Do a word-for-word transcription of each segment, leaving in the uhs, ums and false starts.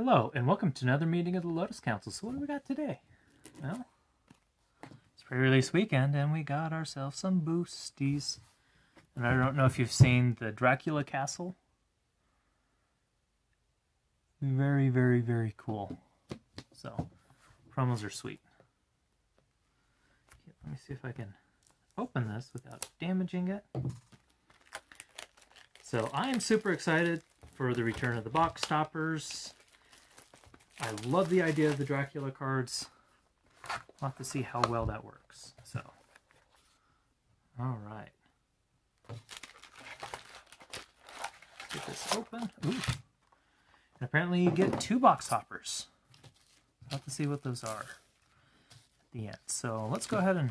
Hello, and welcome to another meeting of the Lotus Council. So what do we got today? Well, it's pre-release weekend, and we got ourselves some boosties. And I don't know if you've seen the Dracula Castle. Very, very, very cool. So, promos are sweet. Okay, let me see if I can open this without damaging it. So, I am super excited for the return of the box toppers. I love the idea of the Dracula cards. We'll have to see how well that works. So, all right. Let's get this open. Ooh. And apparently you get two box toppers. We'll have to see what those are at the end. So let's go ahead and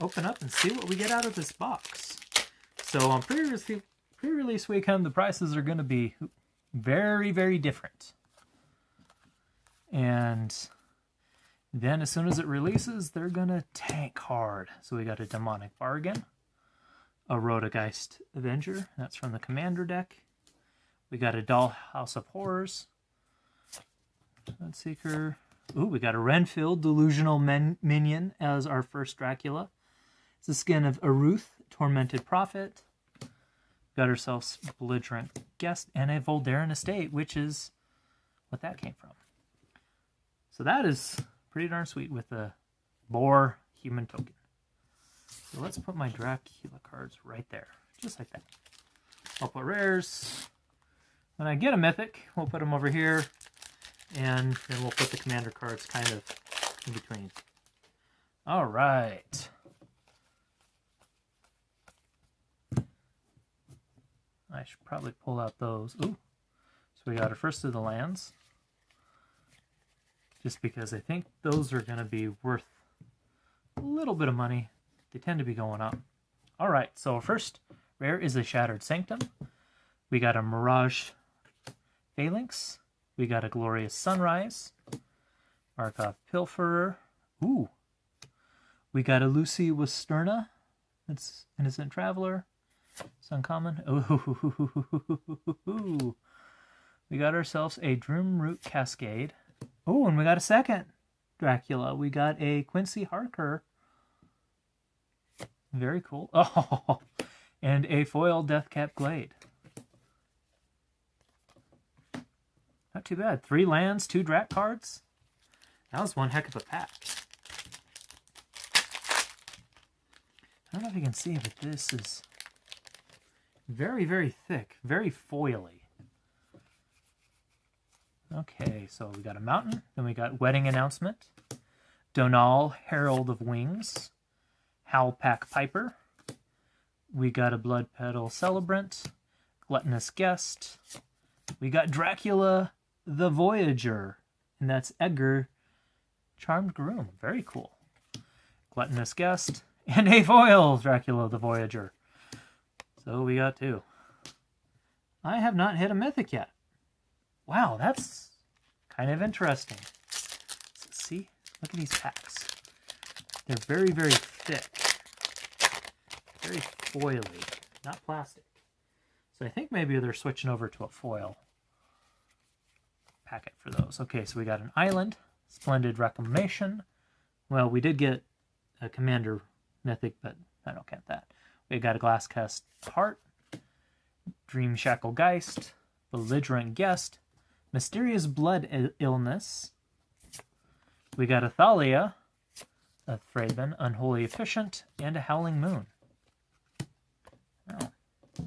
open up and see what we get out of this box. So on pre-release pre-release weekend, the prices are going to be very, very different. And then as soon as it releases, they're going to tank hard. So we got a Demonic Bargain, a Rotgeist Avenger, that's from the Commander deck. We got a Dollhouse of Horrors, Bloodseeker. Ooh, we got a Renfield, Delusional Men Minion as our first Dracula. It's the skin of Aruth, Tormented Prophet. We got ourselves Belligerent Guest and a Voldaren Estate, which is what that came from. So that is pretty darn sweet with a boar human token. So let's put my Dracula cards right there, just like that. I'll put rares. When I get a mythic, we'll put them over here, and then we'll put the commander cards kind of in between. All right. I should probably pull out those. Ooh. So we got our first of the lands, just because I think those are going to be worth a little bit of money. They tend to be going up. All right, so our first rare is a Shattered Sanctum. We got a Mirage Phalanx. We got a Glorious Sunrise. Markov Pilferer. Ooh. We got a Lucy Westerna. That's Innocent Traveler. It's uncommon. Ooh. We got ourselves a Dreamroot Cascade. Oh, and we got a second Dracula. We got a Quincy Harker. Very cool. Oh, and a foil Deathcap Glade. Not too bad. Three lands, two Drac cards. That was one heck of a pack. I don't know if you can see, but this is very, very thick. Very foily. Okay, so we got a mountain. Then we got Wedding Announcement. Donal, Herald of Wings. Halpak Piper. We got a Blood Petal Celebrant. Gluttonous Guest. We got Dracula the Voyager. And that's Edgar, Charmed Groom. Very cool. Gluttonous Guest. And a foil Dracula the Voyager. So we got two. I have not hit a mythic yet. Wow, that's kind of interesting. See? Look at these packs. They're very, very thick. Very foily, not plastic. So I think maybe they're switching over to a foil packet for those. Okay, so we got an island, Splendid Reclamation. Well, we did get a Commander mythic, but I don't count that. We got a Glass-Cast Heart, Dream Shackle Geist, Belligerent Guest, Mysterious Blood Illness. We got a Thalia, a Fraven, Unholy Officiant, and a Howling Moon. Oh,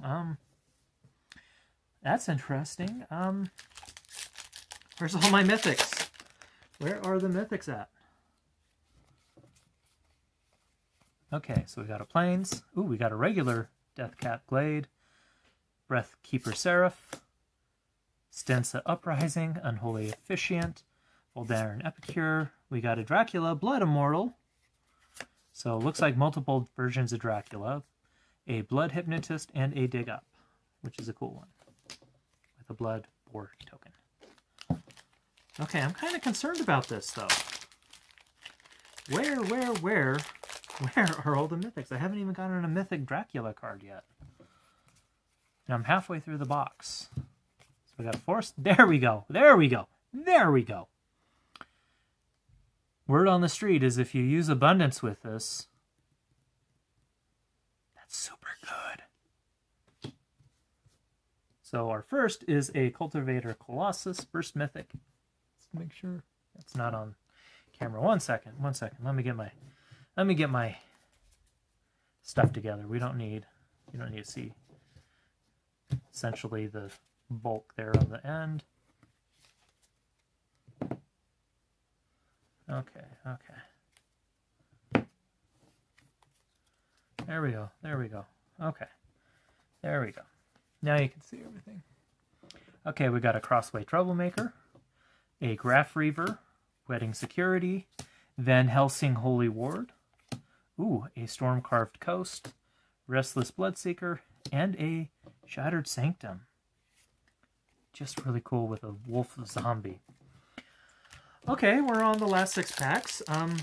um, that's interesting. Um, where's all my mythics? Where are the mythics at? Okay, so we got a Plains. Ooh, we got a regular Deathcap Glade, Breathkeeper Seraph, Stensa Uprising, Unholy Officiant, Voldaren Epicure. We got a Dracula, Blood Immortal. So it looks like multiple versions of Dracula. A Blood Hypnotist and a Dig Up, which is a cool one, with a Blood Boar token. Okay, I'm kind of concerned about this, though. Where, where, where, where are all the mythics? I haven't even gotten a mythic Dracula card yet. And I'm halfway through the box. So we got force. There we go. There we go. There we go. Word on the street is if you use abundance with this, that's super good. So our first is a Cultivator Colossus, first mythic. Let's make sure that's not on camera. One second, one second. Let me get my, let me get my stuff together. We don't need, you don't need to see essentially the bulk there on the end. Okay, okay. There we go, there we go. Okay, there we go. Now you can see everything. Okay, we got a Crossway Troublemaker, a Graph Reaver, Wedding Security, Van Helsing Holy Ward, ooh, a Storm Carved Coast, Restless Bloodseeker, and a Shattered Sanctum. Just really cool with a wolf zombie. Okay, we're on the last six packs. Um,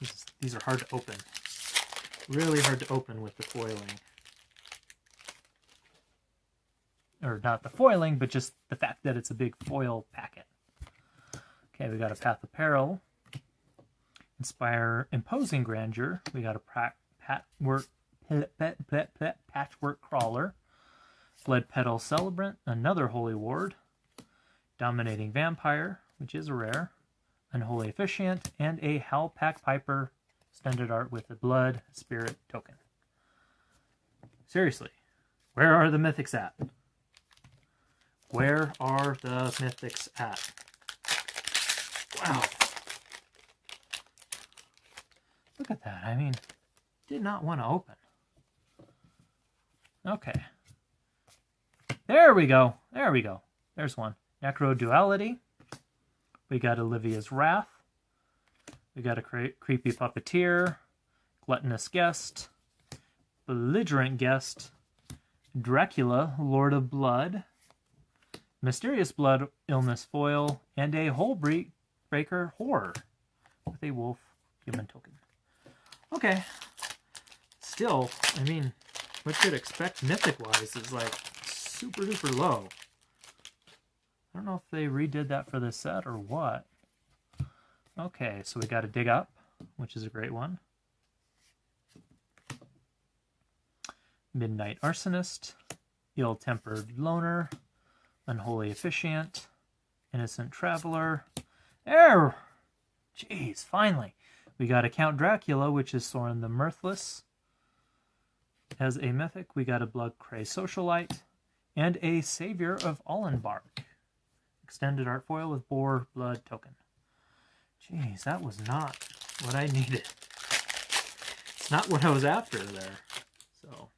these, these are hard to open. Really hard to open with the foiling. Or not the foiling, but just the fact that it's a big foil packet. Okay, we got a Path of Peril. Inspire Imposing Grandeur. We got a pat, pat, work, pat, pat, pat, pat, Patchwork Crawler. Blood Petal Celebrant. Another Holy Ward. Dominating Vampire, which is rare, Unholy Officiant, and a Halpak Piper standard art with a Blood Spirit token. Seriously, where are the mythics at? Where are the mythics at? Wow. Look at that. I mean, did not want to open. Okay. There we go. There we go. There's one. Necro Duality, we got Olivia's Wrath, we got a cre Creepy Puppeteer, Gluttonous Guest, Belligerent Guest, Dracula, Lord of Blood, Mysterious Blood Illness Foil, and a Hole Breaker Horror with a Wolf Human Token. Okay, still, I mean, what you'd expect mythic-wise is like super duper low. I don't know if they redid that for this set or what. Okay, so we got a Dig Up, which is a great one. Midnight Arsonist, Ill-Tempered Loner, Unholy Officiant, Innocent Traveler. There! Jeez, finally! We got a Count Dracula, which is Sorin the Mirthless. As a mythic, we got a Bloodcray Socialite, and a Savior of Ollenbock. Extended art foil with boar blood token. Jeez, that was not what I needed. It's not what I was after there. So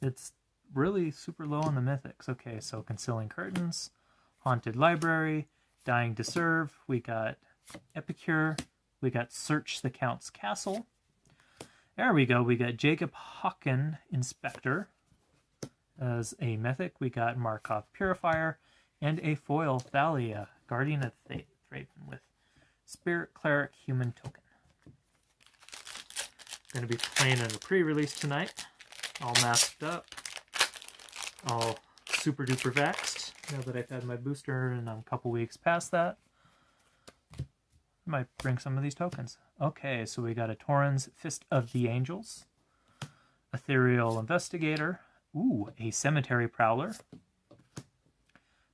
it's really super low on the mythics. Okay, so Concealing Curtains, Haunted Library, Dying to Serve. We got Epicure. We got Search the Count's Castle. There we go. We got Jacob Hawken, Inspector. As a mythic, we got Markov Purifier and a foil Thalia, Guardian of Fraven, with Spirit Cleric Human Token. Going to be playing in a pre-release tonight, all masked up, all super duper vaxxed. Now that I've had my booster and I'm a couple weeks past that, I might bring some of these tokens. Okay, so we got a Torens Fist of the Angels, Ethereal Investigator. Ooh, a Cemetery Prowler,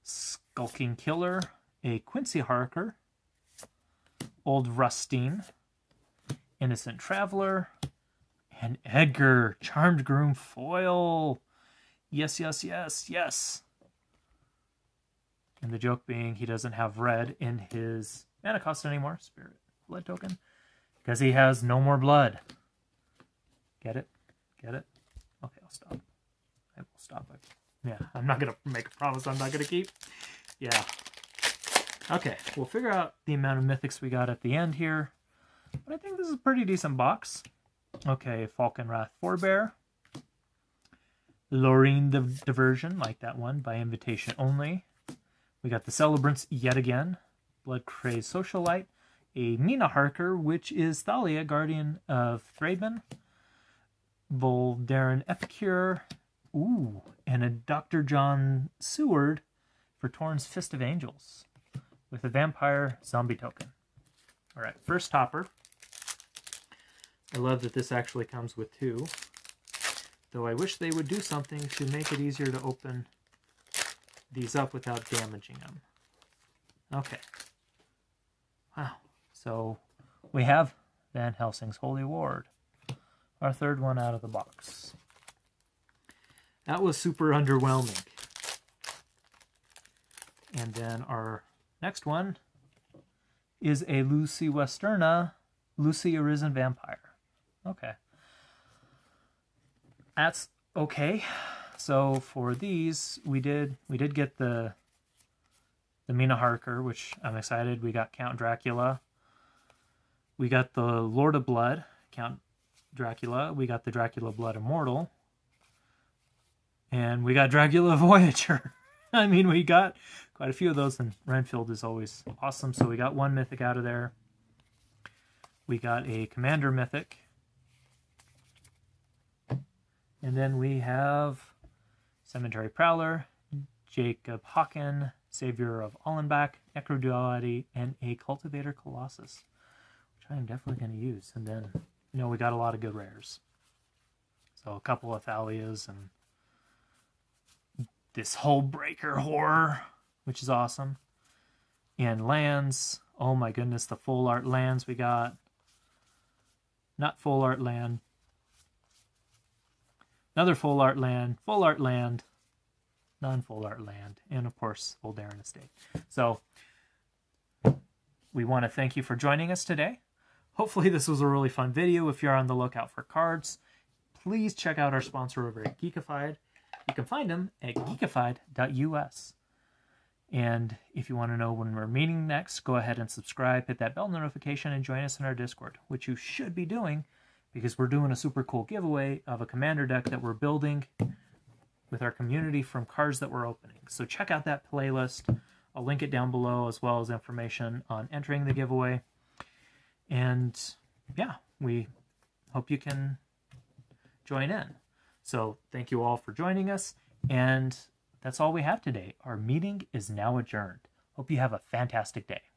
Skulking Killer, a Quincy Harker, Old Rustine, Innocent Traveler, and Edgar, Charmed Groom Foil. Yes, yes, yes, yes. And the joke being he doesn't have red in his mana cost anymore, Spirit Blood Token, because he has no more blood. Get it? Get it? Okay, I'll stop. I will stop it. Yeah, I'm not going to make a promise I'm not going to keep. Yeah. Okay, we'll figure out the amount of mythics we got at the end here. But I think this is a pretty decent box. Okay, Falconwrath Forebear. Loreen the Diversion, like that one, by invitation only. We got the Celebrants yet again. Bloodcray Socialite. A Mina Harker, which is Thalia, Guardian of Fraven. Voldaren Epicure. Ooh, and a Doctor John Seward for Torens Fist of Angels with a Vampire Zombie Token. All right, first topper. I love that this actually comes with two, though I wish they would do something to make it easier to open these up without damaging them. Okay. Wow. So we have Van Helsing's Holy Ward, our third one out of the box. That was super underwhelming. And then our next one is a Lucy Westerna, Lucy Arisen Vampire. Okay. That's okay. So for these, we did we did get the the Mina Harker, which I'm excited. We got Count Dracula. We got the Lord of Blood, Count Dracula. We got the Dracula Blood Immortal. And we got Dracula Voyager. I mean, we got quite a few of those, and Renfield is always awesome. So we got one mythic out of there. We got a Commander mythic. And then we have Cemetery Prowler, Jacob Hawken, Savior of Ollenbock, Necroduality, and a Cultivator Colossus, which I am definitely going to use. And then, you know, we got a lot of good rares. So a couple of Thalias and this whole Breaker horror, which is awesome. And lands. Oh my goodness, the full art lands we got. Not full art land. Another full art land, full art land, non-full art land, and of course, Voldaren Estate. So, we want to thank you for joining us today. Hopefully this was a really fun video. If you're on the lookout for cards, please check out our sponsor over at Geekified. You can find them at geekified dot U S. And if you want to know when we're meeting next, go ahead and subscribe, hit that bell notification, and join us in our Discord, which you should be doing, because we're doing a super cool giveaway of a Commander deck that we're building with our community from cards that we're opening. So check out that playlist. I'll link it down below, as well as information on entering the giveaway. And yeah, we hope you can join in. So thank you all for joining us. And that's all we have today. Our meeting is now adjourned. Hope you have a fantastic day.